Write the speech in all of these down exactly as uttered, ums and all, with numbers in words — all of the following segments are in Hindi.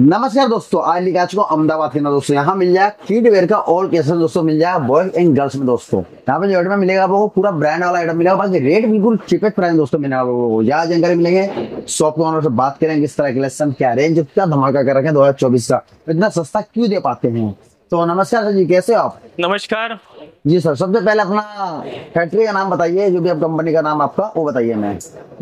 नमस्कार दोस्तों, आज लेकर आ चुका हूँ अहमदाबाद के ना दोस्तों। यहाँ मिल जाएगा किडवेयर का और कैसे दोस्तों मिल जाएगा बॉयज एंड गर्ल्स में दोस्तों। यहाँ पे जो आइटम मिलेगा आपको पूरा ब्रांड वाला आइटम मिलेगा, बाकी रेट बिल्कुल चीपेस्ट प्राइस दोस्तों मिलेगा आपको। यहाँ जानकारी मिलेंगे शॉप के ऑनर से, बात करेंगे किस तरह कलेक्शन क्या रेंज क्या धमाका कर रखे दो हजार चौबीस का, इतना सस्ता क्यों दे पाते हैं। तो नमस्कार सर जी, कैसे हो आप? नमस्कार जी सर। सबसे पहले अपना फैक्ट्री का नाम बताइए, जो भी आप कंपनी का नाम आपका वो बताइए। मैं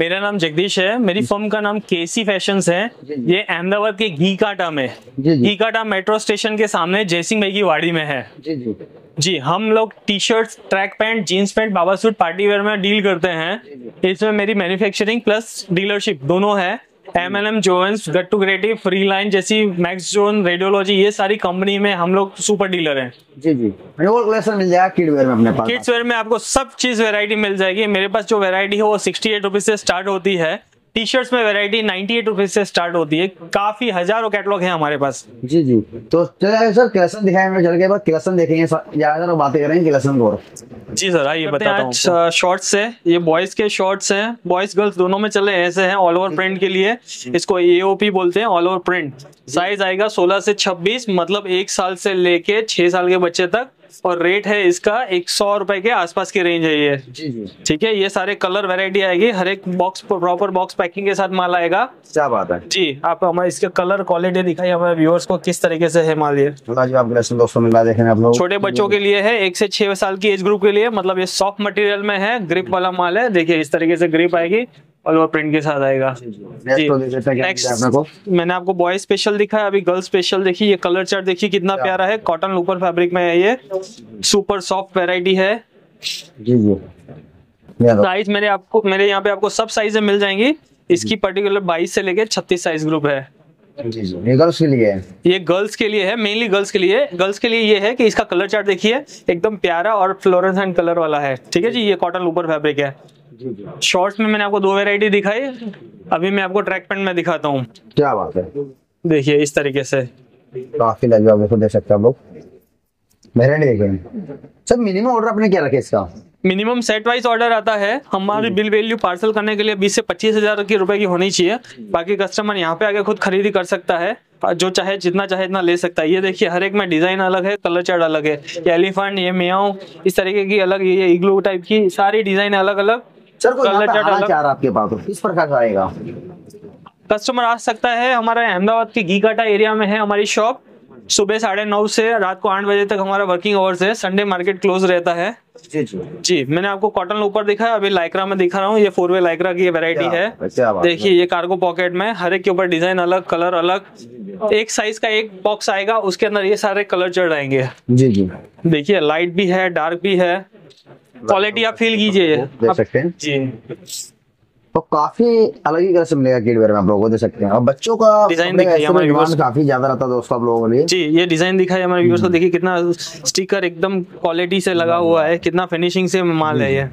मेरा नाम जगदीश है, मेरी फर्म का नाम केसी फैशंस है। जी जी। ये अहमदाबाद के घीकाटा में, घीकाटा मेट्रो स्टेशन के सामने जयसिंह भाई की वाड़ी में है। जी जी जी। हम लोग T shirt, track pant, jeans pant, बाबा सूट, पार्टी वेयर में डील करते हैं। इसमें मेरी मैन्युफैक्चरिंग प्लस डीलरशिप दोनों है। एम एन एम, जोवेंस, गट्टू क्रिएटिव, फ्री लाइन जैसी, मैक्स जोन, रेडियोलॉजी, ये सारी कंपनी में हम लोग सुपर डीलर हैं। जी जी। और कलेक्शन मिल जाएगा किडवेयर में अपने पास। किडवेयर में आपको सब चीज वैरायटी मिल जाएगी। मेरे पास जो वैरायटी है वो सिक्सटी एट रुपीज से स्टार्ट होती है। टी शर्ट्स में वैरायटी अट्ठानवे रुपए से स्टार्ट होती है। काफी हजारों कैटलॉग है हमारे पास। जी जी। तो चलिए सर कलेक्शन दिखाएं, मैं चल के बाद कलेक्शन देखेंगे, ज्यादातर बातें करेंगे कलेक्शन को। जी सर आइए बताता हूं। शॉर्ट्स है, ये बॉयज के शॉर्ट्स हैं, बॉयज गर्ल्स दोनों में चले ऐसे हैं। ऑल ओवर प्रिंट के लिए इसको ए ओ पी बोलते हैं, ऑल ओवर प्रिंट। साइज आएगा सोलह से छब्बीस, मतलब एक साल से लेके छह साल के बच्चे तक, और रेट है इसका एक सौ रुपए के आसपास की रेंज है ये। जी जी। ठीक है। ये सारे कलर वैरायटी आएगी, हर एक बॉक्स प्रॉपर बॉक्स पैकिंग के साथ माल आएगा। क्या बात है जी। आप हमारे इसके कलर क्वालिटी दिखाई हमारे व्यूअर्स को किस तरीके से है माल। ये छोटे बच्चों के लिए है, एक से छह साल की एज ग्रुप के लिए, मतलब ये सॉफ्ट मटेरियल में है, ग्रिप वाला माल है। देखिये इस तरीके से ग्रिप आएगी, ऑल ओवर प्रिंट के साथ आएगा। नेक्स्ट मैंने आपको बॉय स्पेशल दिखाया, अभी गर्ल्स स्पेशल देखिए। ये कलर चार्ट देखिए कितना प्यारा है, कॉटन ऊपर फैब्रिक में है, ये सुपर सॉफ्ट वैरायटी है। जी जी। साइज मेरे आपको मेरे यहाँ पे आपको सब साइजें मिल जाएंगी। इसकी पर्टिकुलर बाईस से लेके छत्तीस साइज ग्रुप है। जी जी। ये गर्ल्स के लिए है, ये गर्ल्स के लिए है, मेनली गर्ल्स के लिए। गर्ल्स के लिए ये है कि इसका कलर चार्ट देखिए एकदम प्यारा और फ्लोरेसेंट कलर वाला है। ठीक है जी। ये कॉटन ऊपर फैब्रिक है। शॉर्ट्स में मैंने आपको दो वैरायटी दिखाई, अभी मैं आपको ट्रैक पैंट में दिखाता हूँ। क्या बात है, देखिए इस तरीके से काफी लाजवाब है, देख सकते हैं आप लोग। वैरायटी देखें सब। मिनिमम ऑर्डर आपने क्या रखे इसका? मिनिमम सेट वाइज ऑर्डर आता है। हमारी बिल वैल्यू पार्सल करने के लिए बीस से पच्चीस हजार के रुपए की होनी चाहिए, बाकी कस्टमर यहाँ पे आके खुद खरीदी कर सकता है, जो चाहे जितना चाहे इतना ले सकता है। ये देखिए हर एक में डिजाइन अलग है, कलर चार्ट अलग है। ये एलिफेंट, ये मियाओ, इस तरीके की अलग, ये इग्लू टाइप की, सारी डिजाइन अलग अलग, कलर चार्ट अलग। आपके पास किस प्रकार का आएगा? कस्टमर आ सकता है, हमारा अहमदाबाद के घीकाटा एरिया में है हमारी शॉप। सुबह साढ़े नौ से रात को आठ बजे तक हमारा वर्किंग आवर्स है, संडे मार्केट क्लोज रहता है। जी जी जी। मैंने आपको कॉटन ऊपर दिखा, अभी लाइक्रा में दिखा रहा हूँ। ये फोर वे लाइक्रा की वैरायटी है, देखिए ये कार्गो पॉकेट में, हर एक के ऊपर डिजाइन अलग, कलर अलग। एक साइज का एक बॉक्स आएगा, उसके अंदर ये सारे कलर चढ़ आएंगे। जी जी। देखिये लाइट भी है, डार्क भी है, क्वालिटी आप फील कीजिए जी। तो काफी अलग ही कलर मिलेगा किडवेयर में आप लोगों को, दे सकते हैं। और बच्चों का डिजाइन दिखाइए हमारे व्यूअर्स, काफी ज्यादा रहता है दोस्तों आप लोगों के लिए। जी ये डिजाइन दिखाइए हमारे व्यूअर्स को, देखिए कितना स्टिकर एकदम क्वालिटी से लगा हुआ है, कितना फिनिशिंग से माल है ये।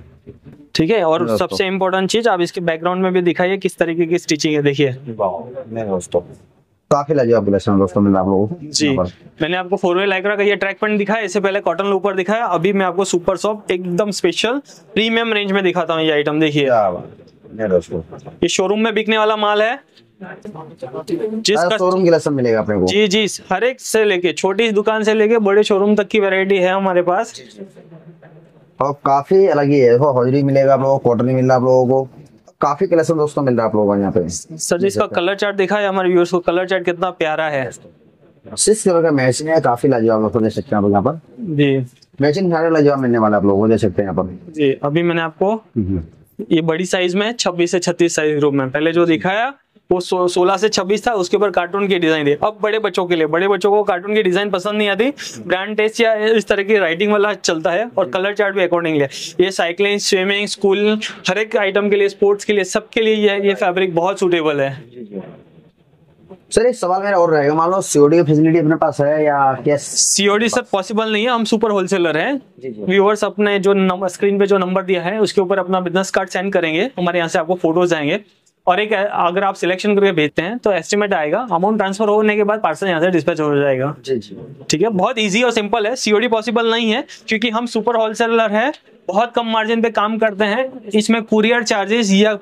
ठीक है। और सबसे इम्पोर्टेंट चीज आप इसके बैकग्राउंड में भी दिखाइए किस तरीके की स्टिचिंग है, देखिए दोस्तों काफी लाजवाब कलेक्शन दोस्तों मिला आप लोगों को। जी। मैंने आपको फोर वे लाइक्रा का ये ट्रैक पैंट दिखाया, इससे पहले कॉटन ऊपर दिखाया, अभी मैं आपको सुपर सॉफ्ट एकदम स्पेशल प्रीमियम रेंज में दिखाता हूँ ये आइटम। देखिए दोस्तों ये शोरूम में बिकने वाला माल है, जिस शोरूम के मिलेगा अपने को। जी जी। हर एक से लेके छोटी दुकान से लेके बड़े शोरूम तक की वैरायटी है हमारे पास, और काफी अलग ही है। हॉजरी मिलेगा आप लोगों को, कॉटन मिल रहा आप लोगों को, काफी कलेक्शन दोस्तों मिल रहा आप लोगों को यहाँ पे। सर जी इसका कलर चार्ट दिखा है हमारे व्यूअर्स को, कलर चार्ट कितना प्यारा है, सिक्स कलर का मैचिंग है, काफी लाजवाब आपको दे सकते हैं यहाँ पर। जी मैचिंग सारा लाजवाब मिलने वाला आप लोगों को, दे सकते हैं यहाँ पर। जी अभी मैंने आपको ये बड़ी साइज में छब्बीस से छत्तीस साइज ग्रुप में पहले जो दिखाया वो सोलह से छब्बीस था, उसके ऊपर कार्टून की डिजाइन है। अब बड़े बच्चों के लिए, बड़े बच्चों को कार्टून की डिजाइन पसंद नहीं आती, ब्रांड टेस्ट या इस तरह की राइटिंग वाला चलता है, और कलर चार्ट भी अकॉर्डिंगली है। ये साइकिलिंग, स्विमिंग, स्कूल, हर एक आइटम के लिए, स्पोर्ट्स के लिए, सबके लिए ये, ये फैब्रिक बहुत सूटेबल है। सर एक सवाल मेरा और रहेगा, मान लो सीओडी की फैसिलिटी अपने पास है या क्या? सीओडी सर पॉसिबल नहीं है, हम सुपर होलसेलर हैं। व्यूअर्स अपने जो नंबर स्क्रीन पे जो नंबर दिया है उसके ऊपर अपना बिजनेस कार्ड सेंड करेंगे, हमारे यहाँ से आपको फोटोज आएंगे, और एक अगर आप सिलेक्शन करके भेजते हैं तो एस्टिमेट आएगा, अमाउंट ट्रांसफर होने के बाद पार्सल यहाँ से डिस्पैच हो जाएगा। ठीक है। बहुत ईजी और सिंपल है, सीओडी पॉसिबल नहीं है क्योंकि हम सुपर होलसेलर है, बहुत कम मार्जिन पे काम करते हैं, इसमें कुरियर चार्जेस या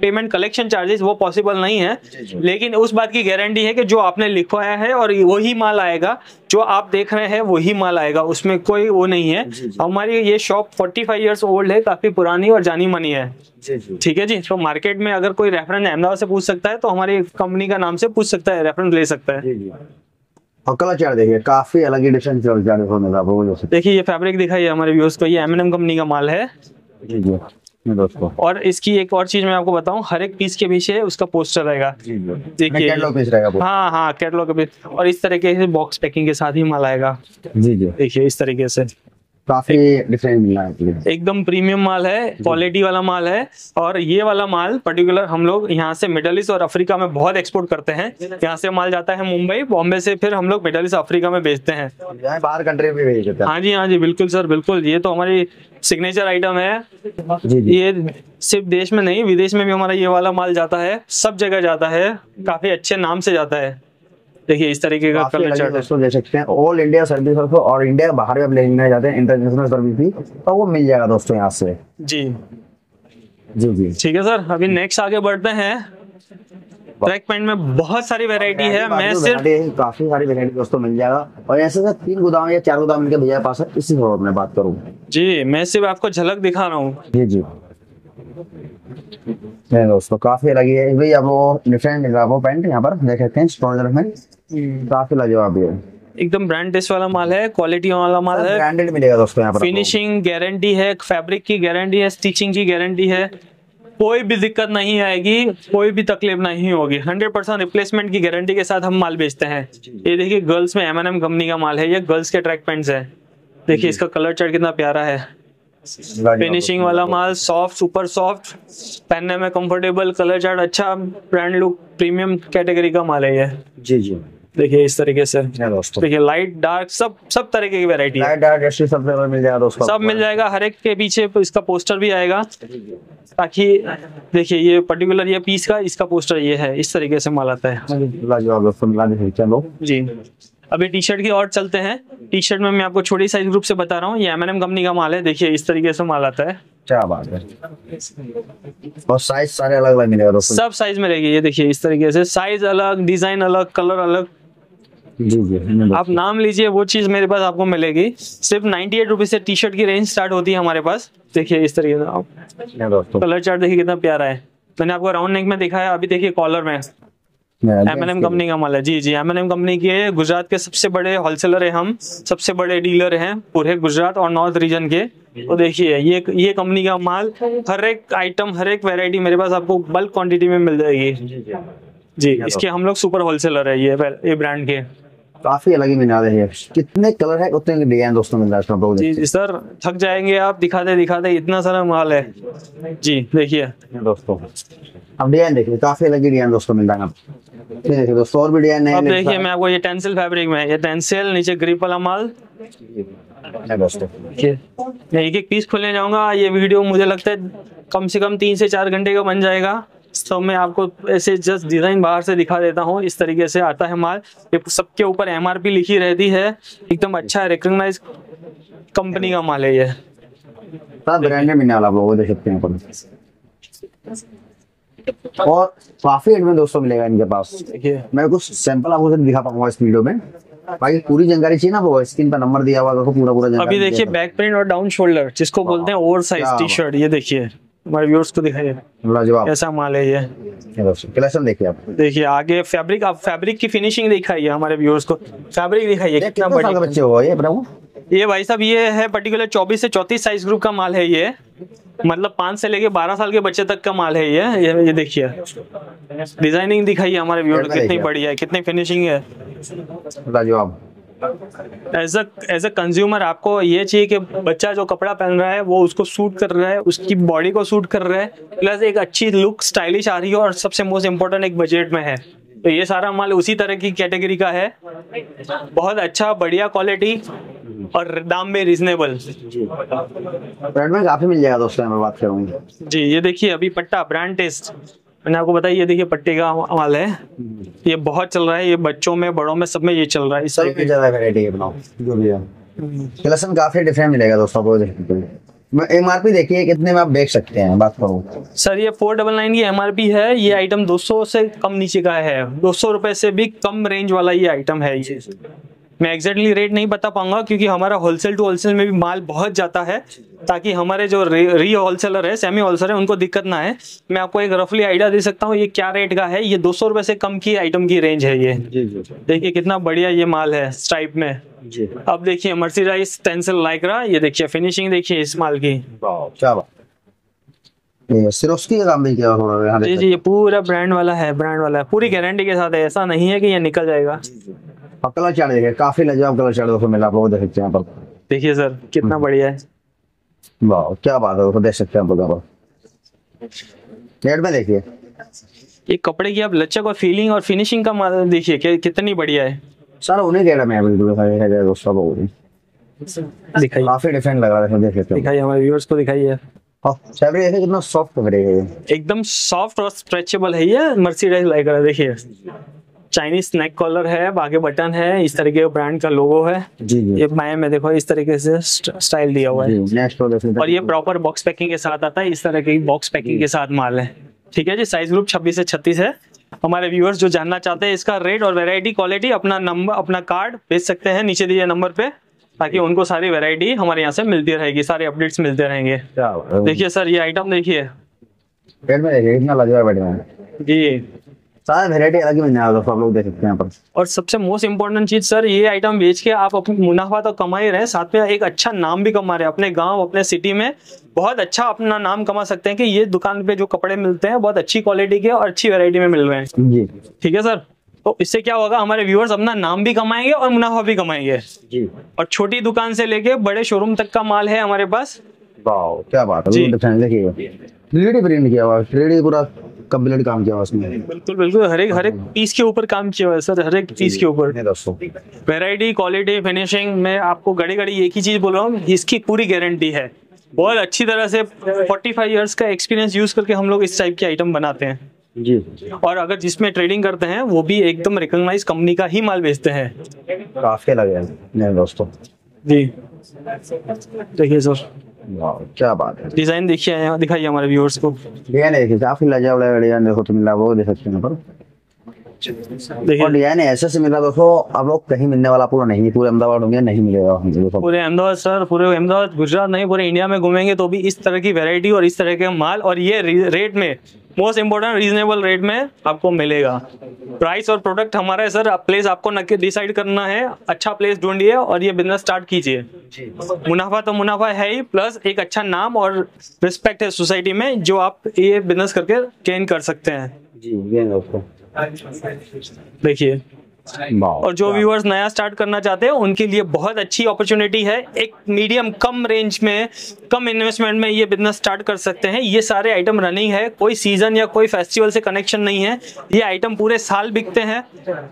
पेमेंट कलेक्शन चार्जेस वो पॉसिबल नहीं है, लेकिन उस बात की गारंटी है कि जो आपने लिखवाया है और वही माल आएगा, जो आप देख रहे हैं वही माल आएगा, उसमें कोई वो नहीं है। हमारी ये शॉप पैंतालीस इयर्स ओल्ड है, काफी पुरानी और जानी मानी है, ठीक है जी। तो मार्केट में अगर कोई रेफरेंस अहमदाबाद से पूछ सकता है तो हमारी कंपनी का नाम से पूछ सकता है, रेफरेंस ले सकता है। और कलाचार देखिए, काफी अलग एडिशन चल जाने को मिला आपको। जो देखिए ये फैब्रिक दिखाई है हमारे व्यूअर्स को, ये एमएनएम कंपनी का माल है जी जी दोस्तों। और इसकी एक और चीज मैं आपको बताऊं, हर एक पीस के पीछे उसका पोस्टर रहेगा, देखिए कैटलॉग पीस रहेगा। हाँ हाँ कैटलॉग पीस, और इस तरीके से बॉक्स पैकिंग के साथ ही माल आएगा जी जी। देखिए इस तरीके से काफी डिफरेंट मिला है, एकदम प्रीमियम माल है, क्वालिटी वाला माल है। और ये वाला माल पर्टिकुलर हम लोग यहाँ से मिडल ईस्ट और अफ्रीका में बहुत एक्सपोर्ट करते हैं। यहाँ से माल जाता है मुंबई, बॉम्बे से फिर हम लोग मिडल ईस्ट अफ्रीका में बेचते हैं, बाहर कंट्री में बेचते हैं। हाँ जी हाँ जी बिल्कुल सर बिल्कुल। ये तो हमारी सिग्नेचर आइटम है जी जी। ये सिर्फ देश में नहीं, विदेश में भी हमारा ये वाला माल जाता है, सब जगह जाता है, काफी अच्छे नाम से जाता है। देखिए इस तरीके का कलर चार्ट दोस्तों दे सकते हैं। ऑल इंडिया सर्विस और इंडिया बाहर भी आप लेने जाते हैं, इंटरनेशनल सर्विस भी, तो वो मिल जाएगा दोस्तों यहाँ से जी जी जी। ठीक है सर, अभी नेक्स्ट आगे बढ़ते हैं। ट्रैक पैंट में बहुत सारी वैरायटी है, मैं सिर्फ काफी सारी वैरायटी दोस्तों मिल जाएगा। और ऐसे सर तीन गोदाम या चार गोदाम इनके भैया पास है, इसी फ्लोर में बात करूँ जी, मैं सिर्फ आपको झलक दिखा रहा हूँ जी जी दोस्तों। काफी लगी है भाई, अब वो डिफरेंट मिल रहा है वो पैंट, यहाँ पर देख सकते हैं स्पॉन्जर में काफी लाजवाब है, एकदम ब्रांड टेस्ट वाला माल है, क्वालिटी वाला माल है, ब्रांडेड मिलेगा दोस्तों। यहाँ पर फिनिशिंग गारंटी है, फैब्रिक की गारंटी है, स्टिचिंग की गारंटी है, कोई भी दिक्कत नहीं आएगी, कोई भी तकलीफ नहीं होगी। हंड्रेड परसेंट रिप्लेसमेंट की गारंटी के साथ हम माल बेचते हैं। ये देखिए गर्ल्स में एमएनएम कंपनी का माल है, ये गर्ल्स के ट्रैक पैंट्स है। देखिए इसका कलर चार्ट कितना प्यारा है, फिनिशिंग वाला माल, सॉफ्ट सुपर सॉफ्ट, पहनने में कंफर्टेबल, कलर चार्ट अच्छा, ब्रांड लुक, प्रीमियम कैटेगरी का माल है ये जी जी। देखिए इस तरीके से देखिए लाइट डार्क सब सब तरीके की वैरायटी, लाइट डार्क सब मिल जाएगा दोस्तों, सब मिल जाएगा। हर एक के पीछे इसका पोस्टर भी आएगा, ताकि देखिए ये पर्टिकुलर ये पीस का इसका पोस्टर ये है, इस तरीके से माल आता है जी। अभी टी शर्ट की और चलते हैं। टी शर्ट में मैं आपको छोटी साइज ग्रुप से बता रहा हूँ, ये एमएनएम कंपनी का माल है। देखिए इस तरीके से माल आता है, क्या बात है, और साइज सारे अलग अलग मिलेगा दोस्तों, सब साइज में रहेगी। ये देखिए इस तरीके से साइज अलग, डिजाइन अलग, कलर अलग जी जी। आप नाम लीजिए, वो चीज मेरे पास आपको मिलेगी। सिर्फ नाइन्टी एट रुपीज से टी शर्ट की रेंज स्टार्ट होती है हमारे पास। देखिए इस तरीके से कलर चार्ट देखिए कितना प्यारा है, मैंने आपको राउंड नेक में दिखाया, अभी देखिए कॉलर में एमएनएम कंपनी का माल है जी जी। एमएनएम कंपनी के गुजरात के सबसे बड़े होलसेलर है, हम सबसे बड़े डीलर हैं पूरे गुजरात और नॉर्थ रीजन के। तो देखिए ये ये कंपनी का माल, हर एक आइटम, हर एक वैरायटी मेरे पास आपको बल्क क्वांटिटी में मिल जाएगी जी, जी। इसके हम लोग सुपर होलसेलर है ये ये ब्रांड के। काफी अलग ही मिला है, कितने कलर है उतने डिजाइन दोस्तों मिल रहा है जी जी सर। थक जाएंगे आप दिखाते दिखाते, इतना सारा माल है जी। देखिए दोस्तों अब डिजाइन देखिए, काफी अलग डिजाइन दोस्तों मिल रहा है। देखिए दोस्तों और भी डिजाइन है, देखिए मैं आपको ये टेंसिल फैब्रिक में, ये टेंसिल नीचे ग्रिप वाला माल दोस्तों। मैं एक एक पीस खोलने जाऊंगा, ये वीडियो मुझे लगता है कम से कम तीन से चार घंटे का बन जाएगा। तो मैं आपको ऐसे जस्ट डिजाइन बाहर से दिखा देता हूँ। इस तरीके से आता है माल, सबके ऊपर एमआरपी लिखी रहती है, एकदम अच्छा रिकॉग्नाइज कंपनी का माल है ये, ब्रांड में आप लोग देख सकते हैं। और काफी एडवांस दोस्तों मिलेगा इनके पास। मैं कुछ सैंपल आपको दिखा पाऊंगा इस वीडियो में, भाई पूरी जानकारी चाहिए ना वो स्क्रीन पर नंबर दिया हुआ आपको पूरा पूरा जानकारी। अभी देखिए बैक प्रिंट और डाउन शोल्डर जिसको बोलते हैं ओवरसाइज टी शर्ट, ये देखिए हमारे व्यूअर्स को दिखाइए लाजवाब ऐसा माल है ये कलेक्शन। देखिए आप देखिए आगे फैब्रिक, आप फैब्रिक की फिनिशिंग दिखाइए हमारे व्यूअर्स को, फैब्रिक दिखाइए कितना बढ़िया बच्चे हो ये प्रभु। ये भाई साहब ये है पर्टिकुलर चौबीस से चौतीस साइज ग्रुप का माल है ये, मतलब पांच से लेके बारह साल के बच्चे तक का माल है ये। ये, ये देखिए डिजाइनिंग दिखाई हमारे व्यूअर को कितनी बढ़िया है, कितनी फिनिशिंग है लाजवाब। As a as a consumer आपको ये चाहिए कि बच्चा जो कपड़ा पहन रहा है वो उसको सूट कर रहा है, उसकी बॉडी को सूट कर रहा है, प्लस एक अच्छी लुक स्टाइलिश आ रही है, और सबसे मोस्ट इम्पोर्टेंट एक बजट में है। तो ये सारा माल उसी तरह की कैटेगरी का है, बहुत अच्छा बढ़िया क्वालिटी और दाम में रीजनेबल। ब्रांड में काफी मिल जाएगा दोस्तों, मैं बात करूंगा जी। ये देखिए अभी पट्टा ब्रांड टेस्ट मैंने आपको बताया, ये देखिए पट्टे का माल है, ये बहुत चल रहा है, ये बच्चों में बड़ों में सब में ये चल रहा है। इसमें ज्यादा वैरायटी है, बनाओ जो भी है कलेक्शन काफी डिफरेंट मिलेगा दोस्तों। एमआरपी देखिए कितने में आप देख सकते हैं, बात करो सर। ये फोर डबल नाइन की एमआरपी है। ये आइटम दो सौ से कम नीचे का है, दो सौ रुपए से भी कम रेंज वाला ये आइटम है। ये मैं एग्जैक्टली रेट नहीं बता पाऊंगा क्योंकि हमारा होलसेल टू होलसेल में भी माल बहुत जाता है, ताकि हमारे जो री होलसेलर है, सेमी होलसेलर है, उनको दिक्कत ना है। मैं आपको एक रफली आइडिया दे सकता हूँ ये क्या रेट का है। ये दो सौ रुपए से कम की आइटम की रेंज है। ये देखिए कितना बढ़िया ये माल है स्ट्राइप में। अब देखिए मर्सराइज टेंसिल लाइक्रा, ये देखिए फिनिशिंग देखिए इस माल की, सिरोस्की का काम भी किया थोड़ा। जी जी, ये पूरा ब्रांड वाला है, ब्रांड वाला है, पूरी गारंटी के साथ है। ऐसा नहीं है कि ये निकल जाएगा। कलर चार्ट देखिए, काफी लाजवाब कलर चार्ट दोस्तों मिला आपको। देख सकते हैं आप, देखिए सर कितना बढ़िया है। वाह क्या बात है दोस्तों, देख सकते हैं आप। नेट में देखिए ये कपड़े की आप लचक और फीलिंग और फिनिशिंग का माल देखिए कि, कितनी बढ़िया है सर। उन्हें कह रहा मैं बिल्कुल है दोस्तों, बहुत दिखाई काफी डिफरेंट लग रहा है। देख सकते हैं, दिखाई हमारे व्यूअर्स को दिखाई है। फैब्रिक ऐसे कितना सॉफ्ट कपड़े है, एकदम सॉफ्ट और स्ट्रेचेबल है। ये मर्सिडीज लाइक देखिए, चाइनीज स्नैक कॉलर है, बागे बटन है, इस तरीके का ब्रांड का लोगो है। जी जी। ये माया में देखो इस तरीके से स्टाइल दिया हुआ है। और ये प्रॉपर बॉक्स पैकिंग के साथ आता है, इस तरह की बॉक्स पैकिंग के साथ माल है। ठीक है जी। साइज ग्रुप छब्बीस से छत्तीस है। हमारे व्यूअर्स जो जानना चाहते हैं इसका रेट और वेरायटी क्वालिटी, अपना नंबर अपना कार्ड भेज सकते हैं नीचे दिए नंबर पे, ताकि उनको सारी वेरायटी हमारे यहाँ से मिलती रहेगी, सारे अपडेट्स मिलते रहेंगे। देखिये सर ये आइटम देखिए जी, अलग। और सबसे मोस्ट इम्पोर्टेंट चीज सर, ये आइटम बेच के आप अपना मुनाफा तो कमा ही रहे, साथ में एक अच्छा नाम भी कमा रहे हैं। अपने गांव अपने सिटी में बहुत अच्छा अपना नाम कमा सकते हैं कि ये दुकान पे जो कपड़े मिलते हैं बहुत अच्छी क्वालिटी के और अच्छी वैरायटी में मिल रहे हैं। ठीक है सर। तो इससे क्या होगा, हमारे व्यूअर्स अपना नाम भी कमाएंगे और मुनाफा भी कमाएंगे। और छोटी दुकान से लेके बड़े शोरूम तक का माल है हमारे पास। क्या बात है, कंप्लीट काम किया उसमें। बिल्कुल बिल्कुल, हर एक हर एक पीस के ऊपर काम किया हुआ है सर, हर एक पीस के ऊपर। वैरायटी क्वालिटी फिनिशिंग में आपको घड़ी घड़ी एक ही चीज बोल रहा हूँ, इसकी पूरी गारंटी है। बहुत अच्छी तरह से पैंतालीस इयर्स का एक्सपीरियंस यूज करके हम लोग इस टाइप के आइटम बनाते हैं जी। और अगर जिसमें ट्रेडिंग करते हैं वो भी एकदम रिकॉग्नाइज कंपनी का ही माल बेचते हैं। काफी लगे नहीं दोस्तों जी। देखिए सर क्या बात है, डिजाइन देखिए दिखाइए हमारे व्यूअर्स को। डिजाइन देखिए काफी लाजवाब है, डिजाइन देखो तो मिला वो देख सकते हैं। और डिजाइन ऐसे से मिला दोस्तों आप लोग कहीं मिलने वाला पूरा नहीं, पूरे अहमदाबाद होंगे नहीं मिलेगा। पूरे अहमदाबाद सर, पूरे अहमदाबाद गुजरात नहीं पूरे इंडिया में घूमेंगे तो भी इस तरह की वेरायटी और इस तरह के माल और ये रेट में, मोस्ट इम्पोर्टेंट रीजनेबल रेट में आपको मिलेगा। प्राइस और प्रोडक्ट हमारा है सर, आप प्लेस आपको नक्की डिसाइड करना है, अच्छा प्लेस ढूंढिए और ये बिजनेस स्टार्ट कीजिए। मुनाफा तो मुनाफा है ही, प्लस एक अच्छा नाम और रिस्पेक्ट है सोसाइटी में, जो आप ये बिजनेस करके गेन कर सकते हैं जी। देखिए, और जो व्यूअर्स नया स्टार्ट करना चाहते हैं उनके लिए बहुत अच्छी अपॉर्चुनिटी है। एक मीडियम कम रेंज में कम इन्वेस्टमेंट में ये बिजनेस स्टार्ट कर सकते हैं। ये सारे आइटम रनिंग है, कोई सीजन या कोई फेस्टिवल से कनेक्शन नहीं है, ये आइटम पूरे साल बिकते हैं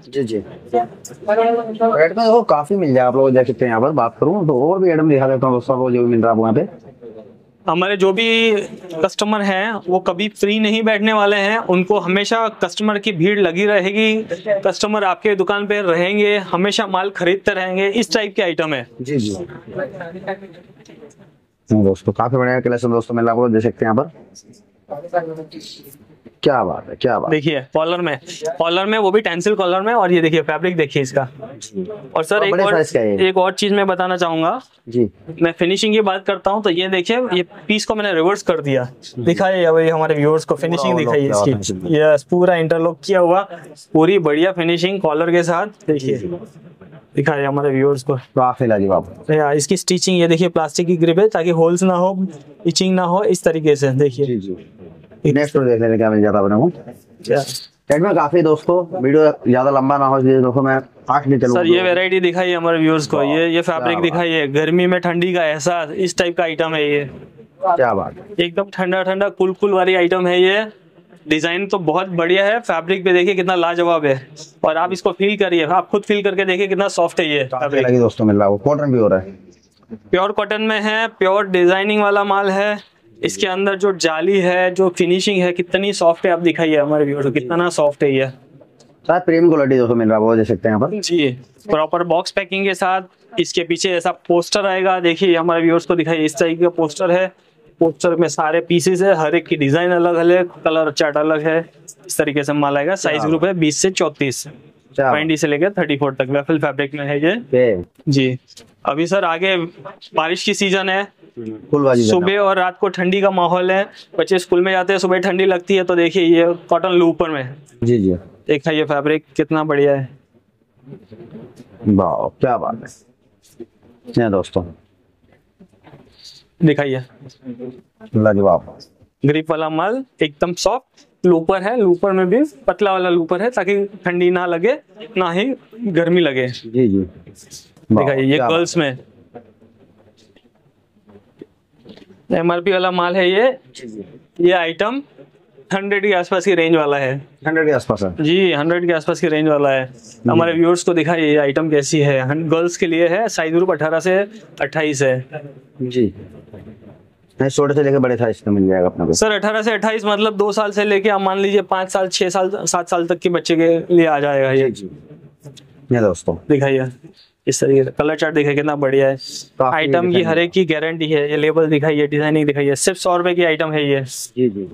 जी जी। रेट में तो काफी मिल जाए आप लोग देख सकते हैं। यहाँ पर बात करूँ तो और भी आइटम दिखा देता हूँ दोस्तों को, जो भी मिल रहा है वहाँ पे। हमारे जो भी कस्टमर हैं वो कभी फ्री नहीं बैठने वाले हैं, उनको हमेशा कस्टमर की भीड़ लगी रहेगी, कस्टमर आपके दुकान पे रहेंगे, हमेशा माल खरीदते रहेंगे। इस टाइप के आइटम है जी जी। दोस्तों काफी बढ़िया कलेक्शन दोस्तों मैं आपको दे सकते हैं यहाँ पर। क्या बात है क्या बात। देखिए कॉलर में, कॉलर में वो भी टेंसिल कॉलर में। और ये देखिए फैब्रिक देखिए इसका। और सर एक और एक और चीज मैं बताना चाहूंगा जी। मैं फिनिशिंग की बात करता हूँ तो ये देखिए, ये पीस को मैंने रिवर्स कर दिया, दिखाइए भाई हमारे व्यूअर्स को फिनिशिंग दिखाइए इसकी। यस, पूरा इंटरलॉक किया हुआ, पूरी बढ़िया फिनिशिंग कॉलर के साथ। देखिए दिखाइए हमारे व्यूअर्स को, इसकी स्टिचिंग ये देखिए प्लास्टिक की ग्रिप है, ताकि होल्स ना हो, इचिंग ना हो, इस तरीके से। देखिए नेक्स्ट देख लेने का मिल जाता है में काफी दोस्तों, वीडियो ज्यादा लंबा ना हो दोस्तों, मैं आठ नहीं चलूंगा सर। ये वैरायटी दिखाई हमारे व्यूअर्स को, ये ये फैब्रिक दिखाई, गर्मी में ठंडी का एहसास, इस टाइप का आइटम है ये। क्या बात, एकदम ठंडा ठंडा कुल कुल वाली आइटम है ये। डिजाइन तो बहुत बढ़िया है, फैब्रिक पे देखिए कितना लाजवाब है, और आप इसको फील करिए, आप खुद फील करके देखिए कितना सॉफ्ट है ये दोस्तों। मिल रहा है कॉटन भी हो रहा है, प्योर कॉटन में है, प्योर डिजाइनिंग वाला माल है। इसके अंदर जो जाली है, जो फिनिशिंग है, कितनी सॉफ्ट है, आप दिखाइए हमारे व्यूअर्स को कितना सॉफ्ट है ये। साथ प्रीमियम क्वालिटी दोस्तों मिल रहा है, देख सकते हैं यहाँ पर जी। प्रॉपर बॉक्स पैकिंग के साथ इसके पीछे ऐसा पोस्टर आएगा, देखिए हमारे व्यूअर्स को दिखाई इस तरीके का पोस्टर है। पोस्टर में सारे पीसेस है, हर एक की डिजाइन अलग अलग, कलर चार्ट अलग है। इस तरीके से माल आएगा। साइज ग्रुप है बीस से चौतीस, ट्वेंटी से लेकर थर्टी फोर तक वेफल फैब्रिक में है ये जी। अभी सर आगे बारिश की सीजन है, सुबह और रात को ठंडी का माहौल है, बच्चे स्कूल में जाते हैं, सुबह ठंडी लगती है, तो देखिए ये कॉटन लूपर में जी जी देखा ये फैब्रिक कितना बढ़िया है, वाह क्या बात है। ये दोस्तों दिखाइए लाजवाब ग्रिप वाला माल, एकदम सॉफ्ट लूपर है, लूपर में भी पतला वाला लूपर है ताकि ठंडी ना लगे ना ही गर्मी लगे जी जी। दिखाइए ये गर्ल्स में एमआरपी वाला माल है ये। ये आइटम हंड्रेड के आसपास की रेंज वाला है, हंड्रेड के आसपास है जी, हंड्रेड के आसपास की रेंज वाला है। हमारे व्यूअर्स को दिखाई ये आइटम कैसी है, गर्ल्स के लिए है। साइज ग्रुप अठारह से अट्ठाईस है जी, छोटे से लेकर बड़े साइज का मिल जाएगा अपने को। सर अठारह से अट्ठाईस मतलब दो साल से लेके आप मान लीजिए पाँच साल छह साल सात साल तक के बच्चे के लिए आ जाएगा ये जी। ये दोस्तों दिखाइए इस तरीके से कलर चार्ट दिखाइए कितना बढ़िया है। आइटम की हर एक की गारंटी है, ये लेबल दिखाइए, डिजाइनिंग दिखाइए। सिर्फ सौ रुपए की आइटम है ये जी जी।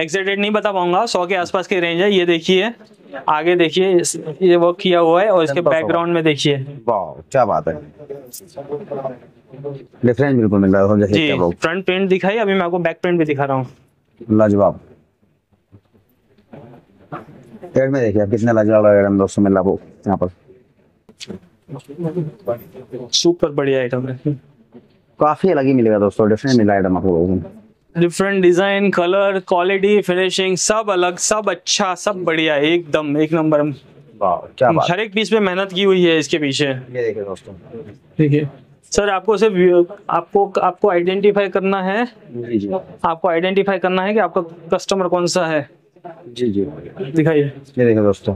एग्जैक्ट रेट नहीं बता पाऊंगा, सौ के आसपास की रेंज है। ये देखिए आगे देखिए ये वर्क किया हुआ है और इसके बैकग्राउंड में देखिए वाह क्या बात है, डिफरेंस बिल्कुल मिल रहा है जी। फ्रंट प्रिंट दिखाई, अभी मैं आपको बैक प्रिंट भी दिखा रहा हूँ, लाजवाब। रेट में देखिए आप कितना लाजवाब लग रहा है दोस्तों, मिल रहा है यहाँ पर, सुपर बढ़िया आइटम है, काफी अलग ही मिलेगा दोस्तों, डिफरेंट मिला आइटम आपको, different design, colour, quality, finishing सब अलग, सब अच्छा, सब बढ़िया, एकदम एक नंबर। क्या बात, हर एक पीस पे मेहनत की हुई है इसके पीछे। ये देखिए दोस्तों, देखिए सर आपको सिर्फ आपको आपको आइडेंटिफाई करना है जी जी। आपको आइडेंटिफाई करना है कि आपका कस्टमर कौन सा है जी जी। दिखाइए ये देखिए दोस्तों,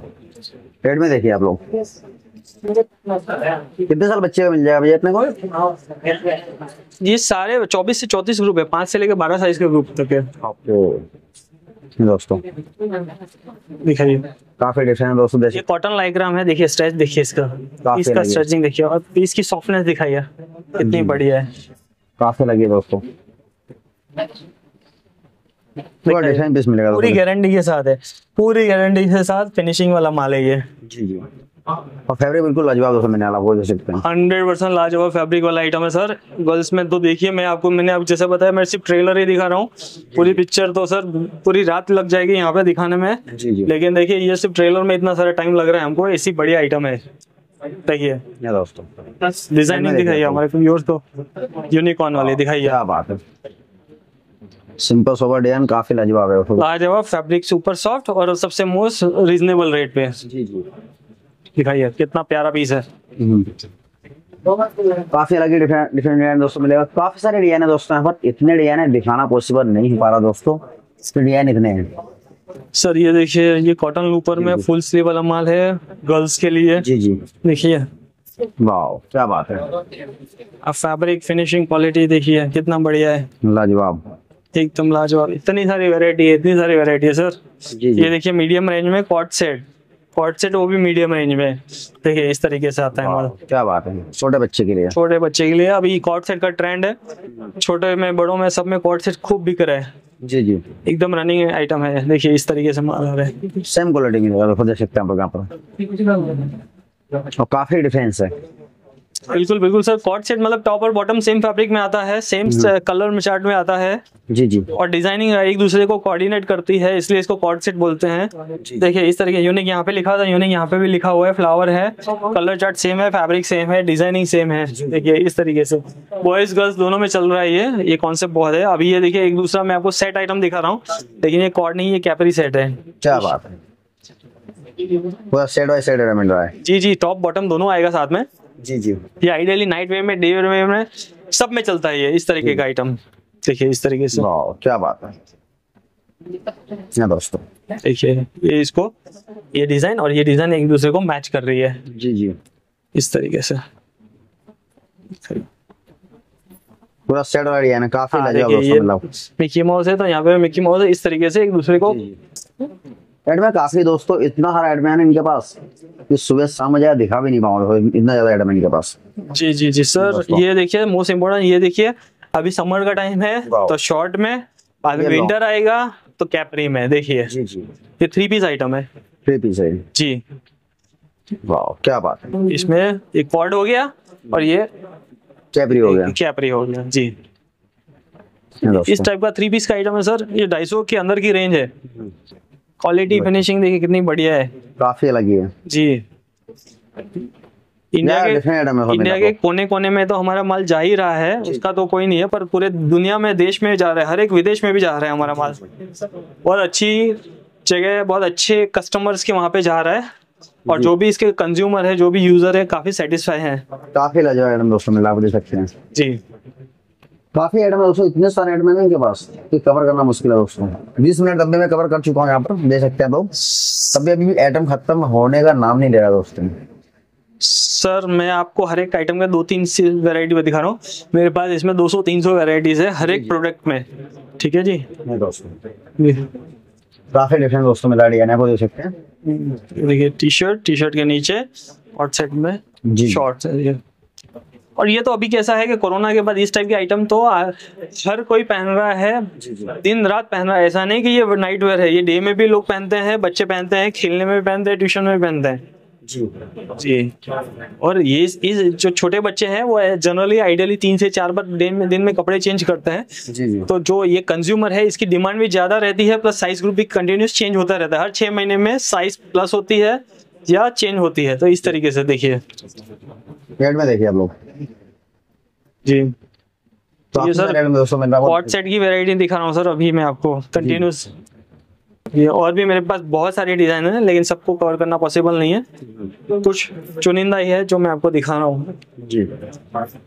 रेट में देखिए आप लोग कितने साल बच्चे का मिल जाएगा भैया अपने को। ये सारे चौबीस से चौतीस ग्रुप है, पांच से लेकर बारह साइज के ग्रुप तक है दोस्तों। दिखाइए काफी डिफरेंट है दोस्तों, ये कॉटन लाइग्राम है, देखिए स्ट्रेच देखिए इसका, इसका स्ट्रेचिंग देखिए और पीस की सॉफ्टनेस दिखाइए कितनी बढ़िया है, काफी लगी दोस्तों, पूरी गारंटी के साथ है, पूरी गारंटी के साथ फिनिशिंग वाला माल है ये जी जी। और फैब्रिक बिल्कुल लाजवाब दोस्तों, मैंने आपको दे सकते हैं हंड्रेड परसेंट लाजवाब फैब्रिक वाला आइटम है सर। गर्ल्स में तो देखिए मैं आपको मैंने आप जैसे बताया मैं सिर्फ ट्रेलर ही दिखा रहा हूँ, पूरी पिक्चर तो सर पूरी रात लग जाएगी यहाँ पे दिखाने में जी जी। लेकिन देखिए ये सिर्फ ट्रेलर में इतना सारा टाइम लग रहा है हमको, ऐसी बढ़िया आइटम है। देखिए दोस्तों डिजाइनिंग दिखाइए हमारे व्यूअर्स को, यूनिकॉर्न वाले दिखाइए, क्या बात है, सिंपल सोबर डिजाइन, काफी लाजवाब है, लाजवाब फैब्रिक, सुपर सॉफ्ट और सबसे मोस्ट रीजनेबल रेट पे जी जी। दिखाइए कितना प्यारा पीस है, काफी अलग डिफरेंट डिजाइन दोस्तों मिलेगा, काफी सारे डिजाइन है दोस्तों यहाँ पर, इतने डिजाइन है दिखाना पॉसिबल नहीं हो पा रहा दोस्तों, इसके डिजाइन इतने हैं सर। ये देखिए ये कॉटन लूपर में फुल स्लीव वाला माल है गर्ल्स के लिए जी जी। देखिए वाओ क्या बात है, अब फैब्रिक फिनिशिंग क्वालिटी देखिए कितना बढ़िया है, लाजवाब एकदम लाजवाब। इतनी सारी वेरायटी है, इतनी सारी वेरायटी है सर जी जी। ये देखिए मीडियम रेंज में कॉट सेट, कॉट सेट वो भी मीडियम रेंज में, देखिए इस तरीके से आता है माल, क्या बात है, छोटे बच्चे के लिए, छोटे बच्चे के लिए अभी कॉट सेट का ट्रेंड है, छोटे में बड़ों में सब में कॉट सेट खूब बिक रहा है जी जी, एकदम रनिंग आइटम है। देखिए इस तरीके से माल आ रहा है, सेम क्वालिटी मिलेगा सकते हैं यहाँ पर, और काफी डिफरेंस है बिल्कुल बिल्कुल सर। कॉट सेट मतलब टॉप और बॉटम सेम फैब्रिक में आता है, सेम कलर में चार्ट में आता है जी जी, और डिजाइनिंग एक दूसरे को कोऑर्डिनेट करती है, इसलिए इसको कॉट सेट बोलते हैं। देखिए इस तरीके यूनिक यहाँ पे लिखा था, यूनिक यहाँ पे भी लिखा हुआ है, फ्लावर है, कलर चार्ट सेम है, फैब्रिक सेम है, डिजाइनिंग सेम है। देखिए इस तरीके से बॉयज गर्ल्स दोनों में चल रहा है ये, ये कॉन्सेप्ट बहुत है अभी। ये देखिए एक दूसरा मैं आपको सेट आइटम दिखा रहा हूँ, लेकिन ये कॉर्ड नहीं, ये कैपरी सेट है, क्या बात है, पूरा सेट बाय सेट मिल रहा है जी जी, टॉप बॉटम दोनों आएगा साथ में जी जी। ये आइडियली नाइट वेयर में, डे वेयर में सब में चलता है ये, इस तरीके का आइटम। देखिए इस तरीके से वाह क्या बात है ना दोस्तों, देखिए ये इसको ये डिजाइन और ये डिजाइन एक दूसरे को मैच कर रही है जी जी, इस तरीके से पूरा सेट वाला डिजाइन है, काफी लाजवाब दोस्तों। मिकी माउस है तो यहाँ पे मिकी माउस है, इस तरीके से एक दूसरे को एड में काफी दोस्तों इतना हर एडमैन इनके पास कि सुबह शाम हो जाए दिखा भी नहीं पाऊंगा, इतना ज्यादा एडमैन इनके पास। जी जी जी सर, ये देखिए मोस्ट इम्पोर्टेंट, ये देखिए अभी समर का टाइम है तो शॉर्ट में, बाद में विंटर आएगा तो कैपरी में, देखिए ये थ्री पीस आइटम है, थ्री पीस है जी। वाह क्या बात है, इसमें एक कॉर्ड हो गया और ये कैपरी हो गया, कैपरी हो गया जी। इस टाइप का थ्री पीस का आइटम है सर, ये ढाई सौ के अंदर की रेंज है। क्वालिटी फिनिशिंग देखिए कितनी बढ़िया है, काफी अलग है जी। इंडिया के इंडिया के कोने कोने में तो हमारा माल जा ही रहा है, उसका तो कोई नहीं है, पर पूरे दुनिया में, देश में जा रहा है, हर एक विदेश में भी जा रहा है हमारा माल, बहुत अच्छी जगह, बहुत अच्छे कस्टमर्स के वहाँ पे जा रहा है। और जो भी इसके कंज्यूमर है, जो भी यूजर है, काफी सेटिस्फाई है, काफी लाजवाब आइटम दोस्तों मिला आप दे सकते हैं जी। काफी आइटम है दोस्तों, इतने सारे आइटम है इनके पास कि कवर करना मुश्किल है दोस्तों। बीस मिनट तक मैं कवर कर चुका हूँ यहाँ पर, दे सकते हैं लोग, तभी अभी आइटम खत्म होने का नाम नहीं ले रहा दोस्तों। सर मैं आपको हर एक आइटम का दो तीन वैरायटी में दिखा रहा हूँ, मेरे पास इसमें दो सौ तीन सौ वैरायटीज है हर एक प्रोडक्ट में, ठीक है जी। काफी डिफरेंट दोस्तों मिला रही है ना, दे सकते हैं। देखिए टी शर्ट, टी शर्ट के नीचे और सेट में शॉर्ट्स है। और ये तो अभी कैसा है कि कोरोना के बाद इस टाइप के आइटम तो हर कोई पहन रहा है, दिन रात पहन रहा है, ऐसा नहीं कि ये नाइट वेयर है, ये डे में भी लोग पहनते हैं, बच्चे पहनते हैं, खेलने में भी पहनते हैं, ट्यूशन में भी पहनते हैं जी जी। और ये इस जो छोटे बच्चे हैं वो जनरली आइडियली तीन से चार बार दिन में दिन में कपड़े चेंज करते हैं जी जी। तो जो ये कंज्यूमर है इसकी डिमांड भी ज्यादा रहती है, प्लस साइज ग्रुप भी कंटिन्यूस चेंज होता रहता है, हर छह महीने में साइज प्लस होती है या चेंज होती है। तो इस तरीके से देखिए रेट में, देखिए आप लोग जी। तो ये सर कॉट सेट की वैरायटी दिखा रहा हूँ सर अभी मैं आपको कंटिन्यूस। ये और भी मेरे पास बहुत सारे डिजाइन हैं, लेकिन सबको कवर करना पॉसिबल नहीं है, कुछ चुनिंदा ही है जो मैं आपको दिखा रहा हूँ जी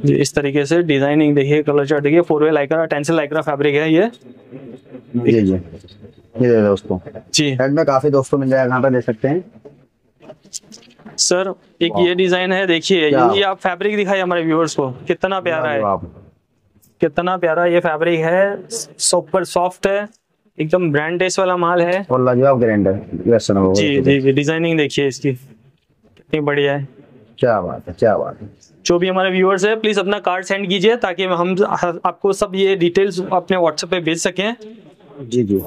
जी। इस तरीके से डिजाइनिंग देखिए, कलर चार्ट देखिए, four way lycra, tencel lycra fabric है ये जी जी। ये दोस्तों जी हेड में काफी दोस्तों मिल जाएगा, यहाँ पे ले सकते हैं सर। एक ये डिजाइन है देखिए, ये आप फैब्रिक दिखाइए हमारे व्यूअर्स को, कितना प्यारा है, कितना प्यारा ये फैब्रिक है, सुपर सॉफ्ट है, एकदम ब्रांड टेस्ट वाला माल है और लाजवाब ग्रैंड है जी जी जी। डिजाइनिंग देखिए इसकी कितनी बढ़िया है, क्या बात है, क्या बात है। जो भी हमारे व्यूअर्स है प्लीज अपना कार्ड सेंड कीजिए ताकि हम आपको सब ये डिटेल्स अपने व्हाट्सएप पे भेज सकें जी जी।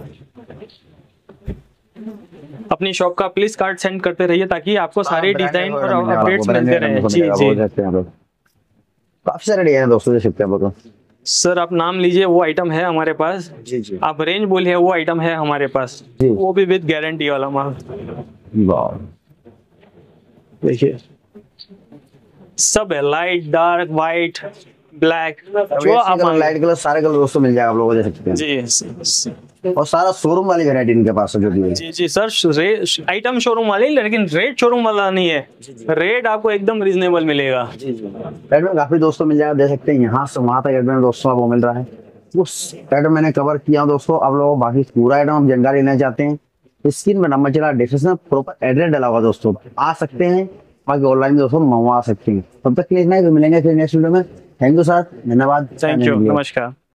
अपनी शॉप का प्लीज कार्ड सेंड करते रहिए ताकि आपको सारे डिजाइन और अपडेट्स मिलते रहे जी जी। काफी सारे डिजाइन दोस्तों सर आप नाम लीजिए, वो आइटम है हमारे पास जी जी। आप रेंज बोलिए, वो आइटम है हमारे पास, वो भी विद गारंटी वाला माल। वाह देखिए सब है, लाइट, डार्क, वाइट, ब्लैक, जो आप लाइट कलर सारे कलर दोस्तों मिल जाएगा आप लोगों को, दे सकते हैं जी। और सारा शोरूम वाली वैरायटी इनके पास है जो भी है जी जी सर, आइटम शोरूम वाली, लेकिन रेट शोरूम वाला नहीं है, रेट आपको एकदम रीजनेबल मिलेगा जी जी। रेट में काफी दोस्तों मिल जाएगा, दे सकते हैं यहाँ से वहाँ तक में दोस्तों आपको मिल रहा है। उस आइटम मैंने कवर किया दोस्तों, आप लोगों को बाकी पूरा आइटम हम जानकारी लेना चाहते हैं, स्क्रीन में नंबर चला, डिस्क्रिप्शन प्रॉपर एड्रेस डाला हुआ दोस्तों, आ सकते हैं, बाकी ऑनलाइन दोस्तों मंगवा सकते हैं। तब तक के लिए मिलेंगे फिर नेक्स्ट वीडियो में। थैंक यू सर, धन्यवाद, थैंक यू, नमस्कार।